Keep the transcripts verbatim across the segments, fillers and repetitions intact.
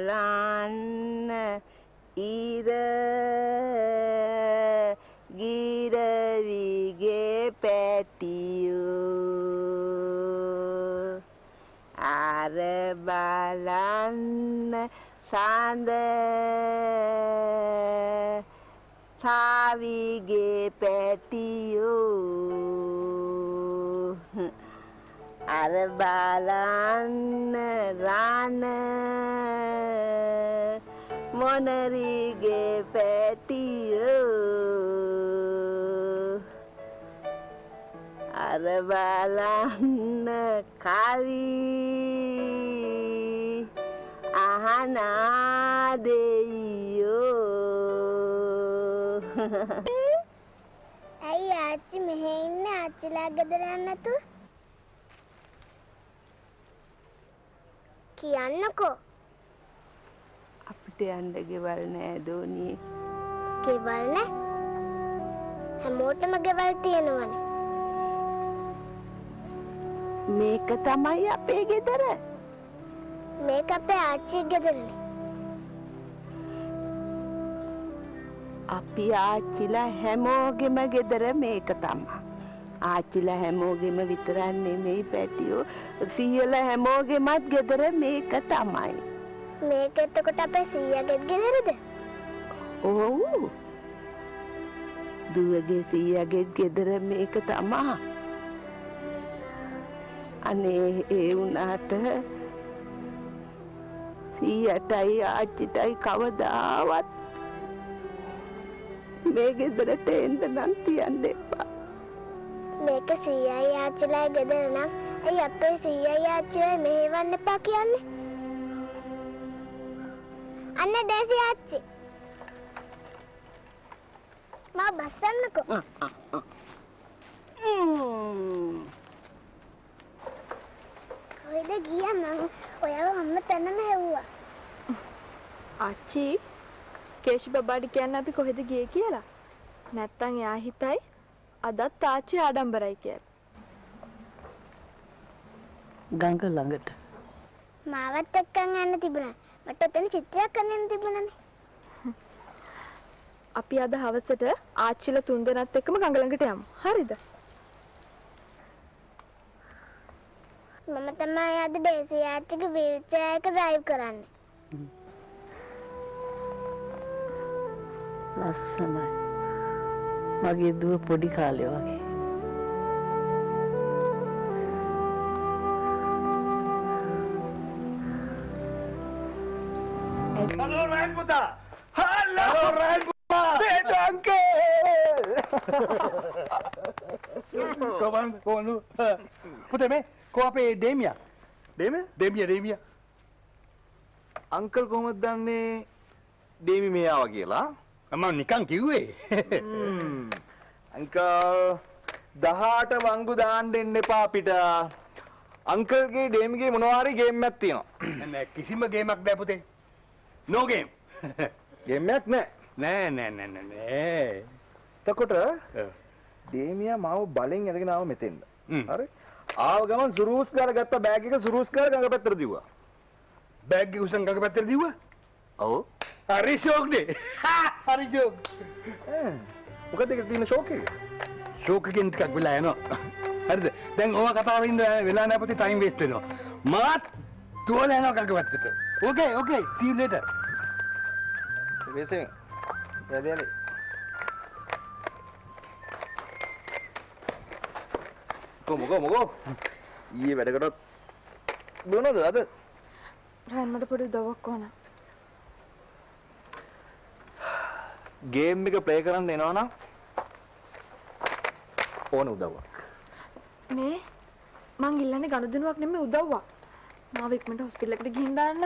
பலான்ன ஈர கீரவிகே பேட்டியோ ஆர பலான்ன சாந்த சாவிகே பேட்டியோ அரபாலான் ரான மொனரிகே பேட்டியோ அரபாலான் காவி அஹனாதேயோ ඇයි ආච්චි මෙහෙ ඉන්න ආච්චිලා ගෙදර යන්න නැතු කියන්නකෝ අපිට යන්න ගෙවල් නෑ දෝනියේ ගෙවල් නෑ හැමෝටම ගෙවල් තියෙනවනේ මේක තමයි අපේ ගෙදර මේක අපේ ආච්චිගේ ගෙදරනේ අපි ආච්චිලා හැමෝගෙම ගෙදර මේක තමයි. ආච්චිලා හැමෝගෙම විතරක් නෙමෙයි පැටියෝ. සීයලා හැමෝගෙමත් ගෙදර මේක තමයි. මේක එතකොට අපේ සීයාගේ ගෙදරද? ඔව්. දුවගේ සීයාගේ ගෙදර මේක තමයි. අනේ ඒ වුණාට සීයටයි ආච්චිටයි කවදාවත් මේ ගෙදරට එන්න නම් තියන්න එපා. මේක සීයයි ආච්චිලා ගෙදර නම් ඇයි අපේ සීයයි ආච්චිලා මෙහෙවන්න එපා කියන්නේ? අන්න දැසි ආච්චි. මා බස්සන්නකෝ. කොහෙද ගියා මං? ඔයාව හැම තැනම හැව්වා. ආච්චි කේෂ් බබාට කියන්න අපි කොහෙද ගියේ කියලා. නැත්තම් එයා හිතයි අදත් තාච්චි ආඩම්බරයි කියලා. ගඟ ළඟට. මාවත් එක්කන් යන්න තිබුණා. මට එතන චිත්‍රයක් කරන්න තිබුණානේ. අපි අද හවසට ආච්චිලා තුන්දෙනාත් එක්කම ගඟ ළඟට යමු. හරිද? මම තමයි අද ඩේසි ආච්චිගේ වීල්චෙයාර් එක ඩ්‍රයිව් කරන්නේ. ලස්සනයි මගේ දුව පොඩි කාලේ වගේ. හලෝ රයන් පුතා. හලෝ රයන් පුතා. දෙද අංකල්. කොමන් කොනු. පුතේ මේ කො අපේ ඩේමියා. ඩේමියා? ඩේමියා ඩේමියා. අංකල් කොහොමද දන්නේ ඩේමි මේ ආවා කියලා? මම නිකන් කිව්වේ. අංකල් දහට වංගු දාන්න දෙන්න එපා අපිට. අංකල්ගේ ඩේමිගේ මොනවා හරි ගේම් එකක් තියෙනවා. නෑ කිසිම ගේමක් නෑ පුතේ. No game. ගේම් එකක් නෑ. නෑ නෑ නෑ නෑ. එතකොට ඩේමියා මාව බලෙන් ඇදගෙන ආව මෙතෙන්ද. හරි. ආව ගමන් සුරුස් කරගත්ත බෑග් එක සුරුස් කර ගඟ පැත්තට දිව්වා. බෑග් එක උසන් ගඟ පැත්තට දිව්වා. ඔව්. හරි ෂෝක්නේ. හරි ෂෝක්. මොකද ඒක තියෙන ෂෝක් එක? ෂෝක් එකෙන් ටිකක් වෙලා යනවා. හරිද? දැන් ඕවා කතාවෙ ඉඳ වෙලා නැහැ පුතේ ටයිම් වේස්ට් වෙනවා. මාත් තෝල යනවා කකවත්තට. ඕකේ ඕකේ see you later. වෙසෙන්. යලි යලි. කොමු කොමු කොමු. ඊයේ වැඩකට දුවනද අද? රාන් මට පොඩි දවස් කොහොනා? ගේම් එක ප්ලේ කරන්න එනවා නම් ඕන උදව්වක්. මේ මං ඉල්ලන්නේ ගනුදෙනුවක් නෙමෙයි උදව්වක්. මාව ඉක්මනට හොස්පිටල් එකට ගිහින් දාන්න.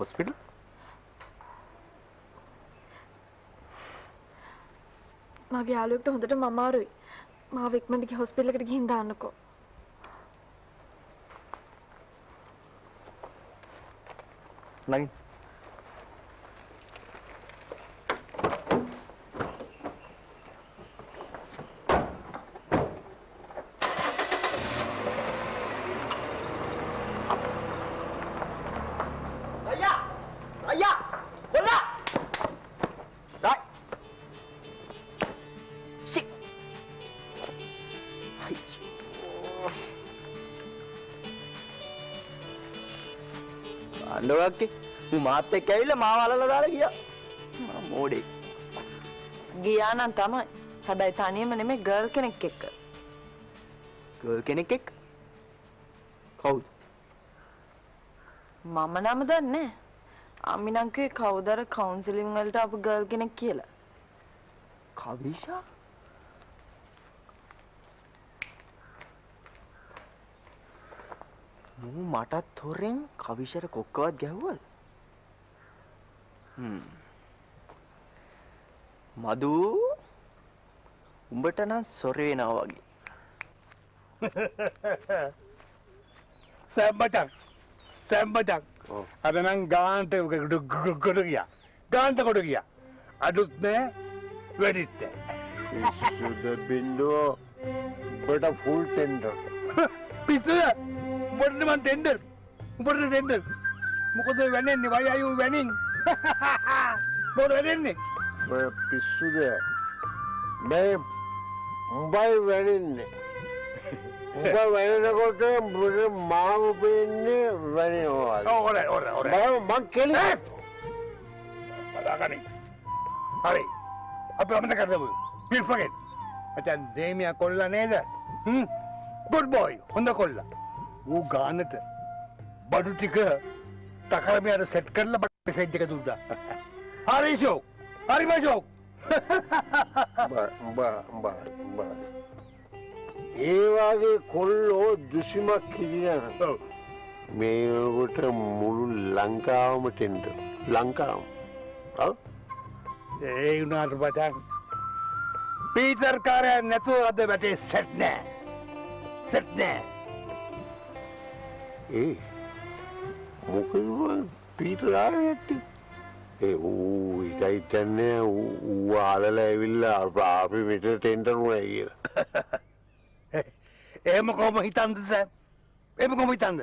හොස්පිටල්? මගේ යාළුවෙක්ට හොඳටම අමාරුයි. මාව ඉක්මනට ගිහ හොස්පිටල් එකට ගිහින් දාන්නකෝ. නගින් ආණ්ඩුවක්ටි මු මාත් එක්ක ඇවිල්ලා මාව අල්ලලා දාලා ගියා. මම මොඩේ. ගියා නම් තමයි. හැබැයි තනියම නෙමෙයි ගර්ල් කෙනෙක් එක්ක. ගර්ල් කෙනෙක් එක්ක? කවුද? මම නම දන්නේ නැහැ. අම්මි නම් කිව්වේ කවුද අර කවුන්සලින් වලට ආපු ගර්ල් කෙනෙක් කියලා. කවිෂා? මම මට තොරෙන් කවිෂර කොක්කවත් ගැහුවද? හ්ම්. මදු උඹට නම් සොරි වෙනවා වගේ. සම්බතක්. සම්බතක්. ඔව්. අර නම් ගාන්ට කොට ගියා. ගාන්ට කොට ගියා. අඩුත් නෑ වැඩිත් නෑ. සුද බින්දෝ බට ෆුල් ටෙන්ඩර්. පිස්සුද? What man tender? What is tender? Mukoda Venin, why are you winning? What are you winning? Well, Pisuda, May Mumbai Venin. Mumbai Venin, I got them, but Mao Venin, Venin. Oh, all right, all right, all right. Monk killing it. Hurry, up on the carnival. We'll forget. I can name a colla neither. Hm? Good boy, on the colla. वो गाने थे, बड़ू टिका, तकरार में यार set करला but set जगह दूर था, हरी जोक, हरी मजोक, बा बा बा बा, ये वाले कोल्लो दुष्मा किया ना, मेरे उठे मुरु लंकाओं में टेंडर, लंकाओं, हाँ, ये उन्हार बजाएं, पीटर कारे नेतू आधे बैठे सेट ने, सेट ने Hey, Mukul Peter Arati. Hey, oh, it I turn a Walala Villa, Bobby, Mister Tender Way. Emocomitan, sir. Emocomitan.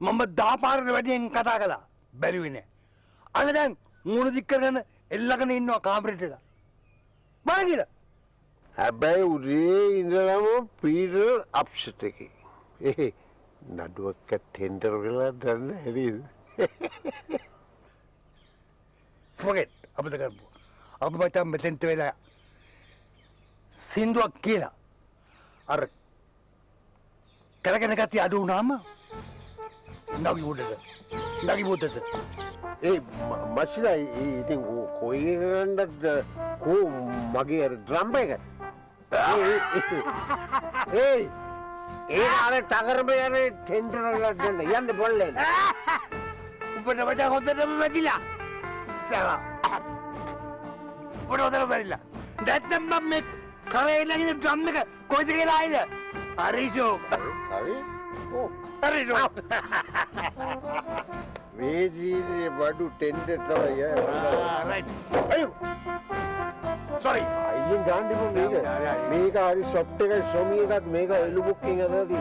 Mamma Dapar ready in Katagala, Berwine. Other than Mundikan, Elagan in no carburetor. Bangila. I buy Udi in the Lamo Peter upset. Hey. නඩුවක් tender වෙලා දැන් හරිද? ෆොගෙට් අපිට කරමු. අපි මචං මෙතෙන්ට වෙලා සින්දුවක් කියලා. අර කරගෙන ගත්තී අඩු වුණාම නගි වුණද? නගි වුණද? ඒ මචිලා ඉතින් කොයි රණ්ඩක් කෝ මගේ අර ඩ්‍රම් එක. ඒ ये आरे टागर में यारे टेंडर वाला डंडा याने बोल ले ऊपर बच्चा होता है ना मरीला साला ऊपर होता है मरीला डेट्टम में करे इलाके में ड्रम में कोई जगह लाये ना अरिशो अरे ओ अरिशो वेजी ने बड़ू टेंडर था यार राइट अयो सॉरी ये गांडी में मेगा मेगा हरी सॉफ्टे का सोमी का मेगा एलुबुक किंग आता थी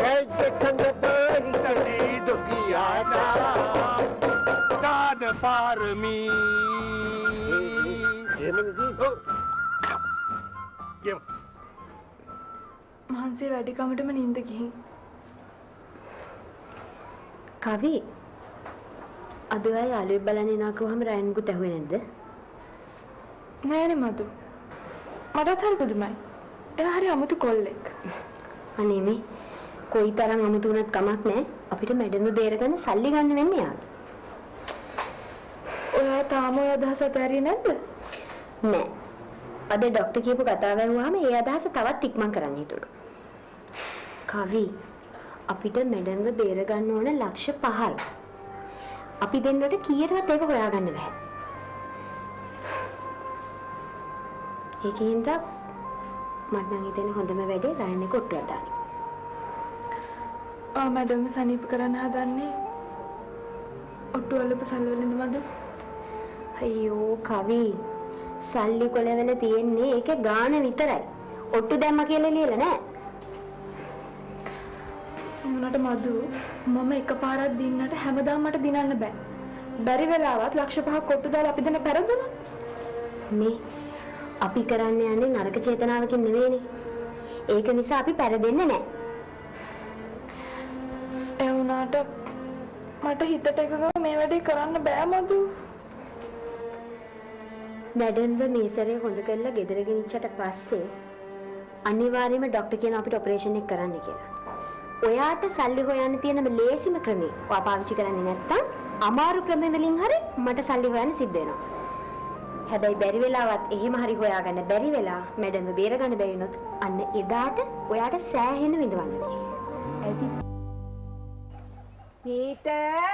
राइट चंद पर इतने दुखिया ना कान पार मी ये मैंने दी क्या मानसी वैडी कामटे में नींद की कावी अधूरा यालू बलाने ना को हम रायन को तहुए नहीं द नहीं मधु मरा था कुछ मैं यारे अमुतु कॉल लेक अने में कोई तरह अमुतु नत कमाक नहीं अभी तो मैडम ने देर करने साली गाने में नहीं आते ओया तामो या दासा तेरी नंद नहीं अधे डॉक्टर की बुक आता है हुआ मैं ये दासा तवा तिकमा करानी तोड़ कावी अभी तो मैडम ने देर करने वाले लक्ष्य पहाड़ अभी दिन वाले कियर वाले को होया करने वाले एक ही इंदा मटनांगी तेरे होंडे में बैठे रायने को उठा दानी आ मैडम में सानी पकड़ना है दानी उठो वाले पे साल वाले इंद माधव अयो कावी साली कोले वाले तीन ने एक एक गाने नितर है उठो दे मकेले लिए लना उन्हटा माधव मम्मे एक कपारा दिन नटा हैमदाम मटे दिन आने बै बैरी वाला आवाज लक्ष्य भाग कोटु दाल आप इधर न पैरों दोनों मैं අපි කරන්නේ යන්නේ නරක චේතනාවකින් නෙවෙයිනේ. ඒක නිසා අපි පෙරදෙන්නේ නැහැ. ඒ වුණාට මට හිතට එකගම මේ වැඩේ කරන්න බෑ මදු. නැඩන්ව මේ සැරේ හොඳ කරලා ගෙදර ගෙනිච්චට පස්සේ අනිවාර්යයෙන්ම ડોක්ටර් කියන අපිට ඔපරේෂන් එක කරන්න කියලා. ඔයාට සල්ලි හොයන්න තියෙන මේ ලේසිම ක්‍රමය. ඔයා පාවිච්චි කරන්නේ නැත්තම් අමාරු ක්‍රම වලින් හරි මට සල්ලි හොයන්න සිද්ධ වෙනවා. හැබැයි බැරි වෙලාවත් එහෙම හරි හොයාගන්න බැරි වෙලා මැඩම්ව බේරගන්න බැරි වුණොත් අන්න එදාට ඔයාට සෑහෙන විඳවන්න වෙයි. ඇයි Peter!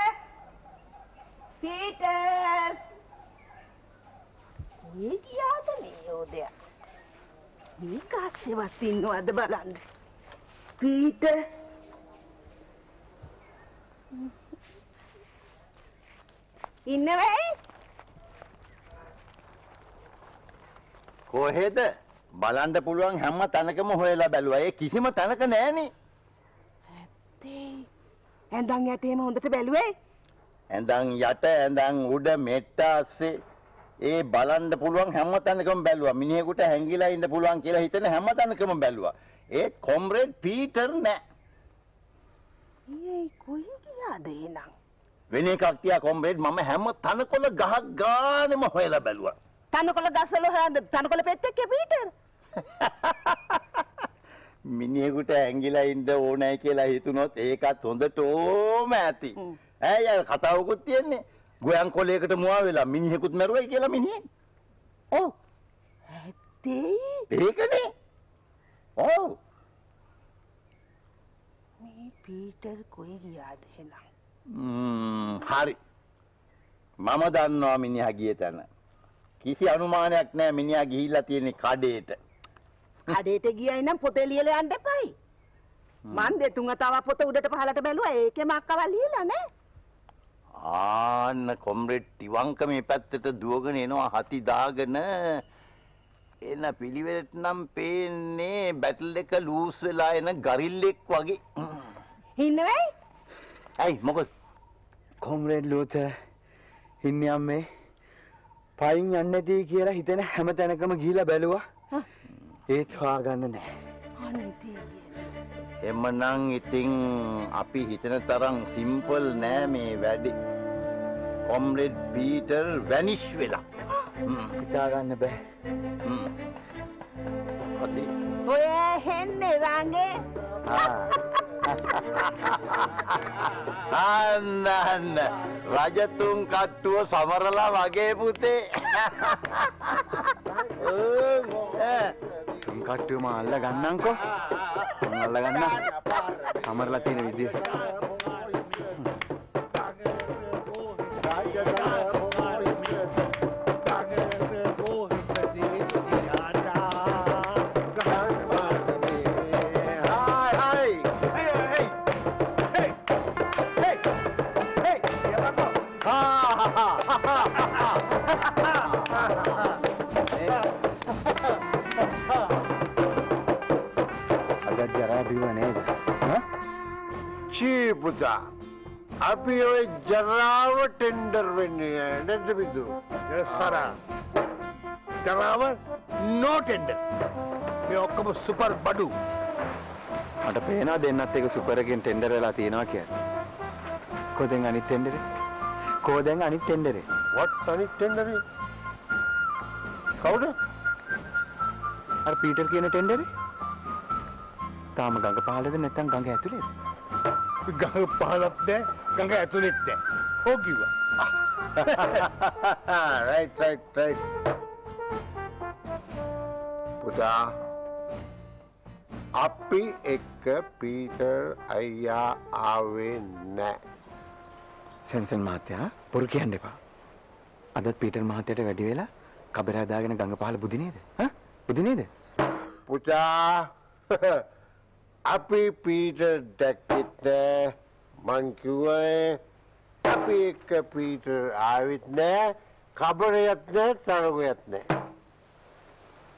Peter! Where did you go? You can't see me. Peter! Innova? Koheda, balanda puluwan hamma tanakama hoyala baluwa. E kisima tanaka naha ne. Atte. And then you came on the bellway. And then Yata and then Uda Meta say a Balan the Pulong Hammer and the Combelua, Miniguta Hangila in the Pulong Kila Hit and Hammer and the Combelua. A comrade Peter Nap. Yea, Kuikia de Nang. Venicatia comrade Mamma Hammer, Tanacola Gahagan and Mohela Belua. Tanacola Gasalo and the Tanacola Peter Peter. මිනිහෙකුට ඇඟිලා ඉන්න ඕනේ කියලා හිතුනොත් ඒකත් හොඳටම ඇති. ඈ අය කතාවකුත් තියන්නේ. ගෝයන් කොලයකට මුවා වෙලා මිනිහෙකුත් මැරුවයි කියලා මිනිහෙක්. ඔව්. ඇත්තේ. ඒකනේ. ඔව්. මේ පීටර් කොයි ගියාද එහෙනම්? ම්ම් හරි. මම දන්නවා මිනිහා ගිය තැන. කිසි අනුමානයක් නැහැ මිනිහා ගිහිල්ලා තියෙන කඩේට. අඩේට ගියයි නම් පොතේ ලියලා යන්න එපයි. මන් දෙතුන් අතාවක් පොත උඩට පහලට බැලුවා. ඒකෙම අක්කව ලියලා නෑ. ආන්න කොම්රේඩ් ටිවංක මේ පැත්තට දුවගෙන එනවා හති දාගෙන. එන පිළිවෙලට නම් පේන්නේ බැටල් එක ලූස් වෙලා එන ගරිල්ලෙක් වගේ. ඉන්නේ වෙයි? ඇයි මොකද? කොම්රේඩ් ලූතර් ඉන්නේ අම්මේ. පයින් යන්නේදී කියලා හිතෙන හැම තැනකම ගිහිලා බැලුවා. ඒත් හොයාගන්න නෑ. අනිතියේ එමනම් ඉතින් අපි හිතන තරම් සිම්පල් නෑ මේ වැඩි. කොම්රේඩ් පීටර් වැනිෂ් වෙලා. හිතාගන්න බෑ. අද ඔය හෙන්නේ රංගේ. අන්න අන්න රජතුන් කට්ටුව සමරලා වගේ පුතේ. කට්ටියම අල්ල ගන්නම්කො අල්ල ගන්න සමරලා තියෙන විදිය පුතා අපි ඔය ජරාව ටෙන්ඩර් වෙන්නේ නැද්ද බිදු? සරා ජරාව නෝ ටෙන්ඩර්. මේ ඔක්කොම සුපර් බඩු. මට පේනවා දෙන්නත් එක සුපර් එකෙන් ටෙන්ඩර් වෙලා තියෙනවා කියලා. කොහෙන් අනිත් ටෙන්ඩරේ? කොහෙන් අනිත් ටෙන්ඩරේ? what අනිත් ටෙන්ඩරේ? කවුද? අර පීටර් කියන ටෙන්ඩරේ? තාම ගඟ පහළද නැත්නම් ගඟ ඇතුලේද? ගඟ පහලත් නැහැ ගඟ ඇතුලෙත් නැහැ. ඕ කිව්වා. Right right right. පුතා අපි එක්ක පීටර් අයියා ආවේ නැහැ. සෙන්සන් මහත්තයා බොරු කියන්න එපා. අදත් පීටර් මහත්තයාට වැඩි වෙලා කබරා දාගෙන ගඟ පහල බුදි නේද? හා බුදි නේද? පුතා අපි පීටර් දැක්කෙත් නෑ. මං කිව්වේ අපි එක්ක පීටර් ආවෙත් නෑ. කබරයක් නෑ තරගයක් නෑ.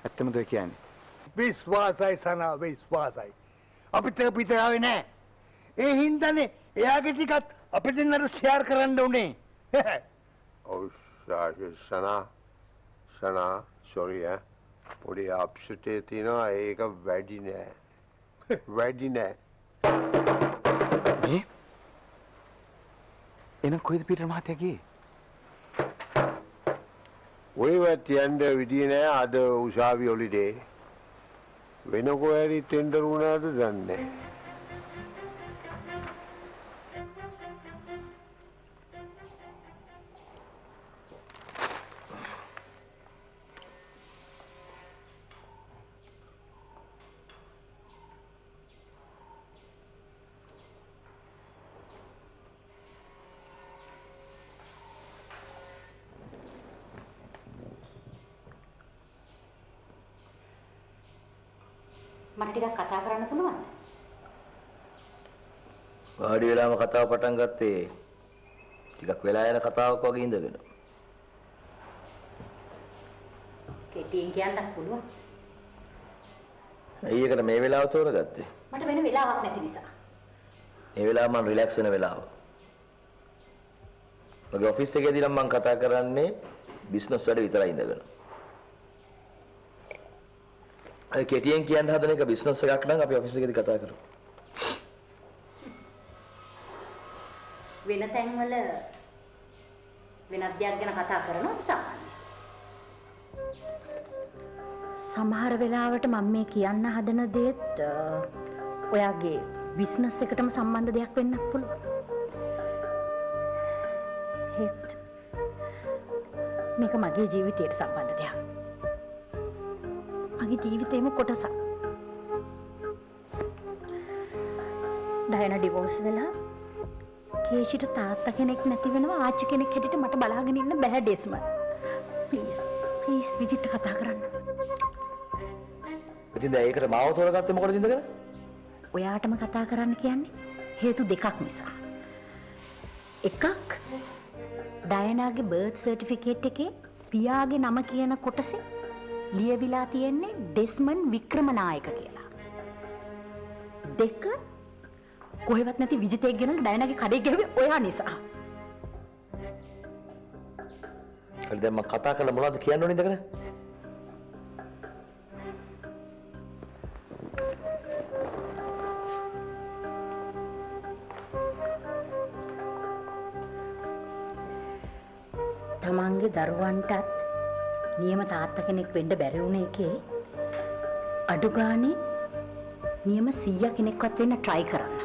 ඇත්තමද ඔය කියන්නේ? විශ්වාසයි සනා විශ්වාසයි. අපි තේ පීටර් ආවේ නෑ. ඒ හින්දානේ එයාගේ ටිකත් අපි දෙන්නට ෂෙයාර් කරන්න උනේ. ඔව් සනා සනා sorry ඈ. පොඩි අප්සෙට් තියෙනවා ඒක වැඩි නෑ. වැඩි නෑ. මේ එහෙනම් කොහෙද පීටර් මහත්තයා ගියේ? ඔයවත් යන්න විදිය නෑ අද උසාවි හොලිඩේ. වෙන කොහරි ටෙන්ඩර් වුණාද දන්නේ නෑ. වාඩි වෙලාම කතාව පටන් ගත්තේ ටිකක් වෙලා යන කතාවක් වගේ ඉඳගෙන. කෙටියෙන් කියන්න පුළුවන්. ඒකට මේ වෙලාව තෝරගත්තේ. මට වෙන වෙලාවක් නැති නිසා. මේ වෙලාව මම රිලැක්ස් වෙන වෙලාව. මගේ ඔෆිස් එකේදී නම් මම කතා කරන්නේ බිස්නස් වැඩ විතරයි ඉඳගෙන. ඒ කෙටියෙන් කියන්න හදන එක බිස්නස් එකක් නම් අපි ඔෆිස් එකේදී කතා කරමු. වෙන තැන්වල වෙනත් දෙයක් ගැන කතා කරනවා සාමාන්‍යයෙන්. සමහර වෙලාවට මම මේ කියන්න හදන දේත් ඔයාගේ බිස්නස් එකටම සම්බන්ධ දෙයක් වෙන්නත් පුළුවන්. හෙත් මේක මගේ ජීවිතයට සම්බන්ධ දෙයක්. මගේ ජීවිතේම කොටසක්. ඩයනා ඩිවෝස් වෙලා කේෂිට තාත්තා කෙනෙක් නැති වෙනවා ආච්චි කෙනෙක් හැටියට මට බලාගෙන ඉන්න බෑ ඩෙස්ම. ප්ලීස් ප්ලීස් විජිට කතා කරන්න. ඉතින් දැන් ඒකට මාව තෝරගත්තේ මොකටද ඉඳගෙන? ඔයාටම කතා කරන්න කියන්නේ හේතු දෙකක් නිසා. එකක් ඩයනාගේ බර්ත් සර්ටිෆිකේට් එකේ පියාගේ නම කියන කොටසේ ලියවිලා තියෙන්නේ ඩෙස්මන් වික්‍රමනායක කියලා. දෙක කොහෙවත් නැති විජිතෙක් ගෙනල්ලා ඩයනාගේ කඩේ ගෑවේ ඔයා නිසා. හරි දැන් මම කතා කරලා මොනවද කියන්න ඕනේ ඉඳගෙන? තමන්ගේ දරුවන්ටත් නියම තාත්තා කෙනෙක් වෙන්න බැරි වුණ එකේ අඩු ගානේ නියම සීයා කෙනෙක්වත් වෙන්න try කරන්න.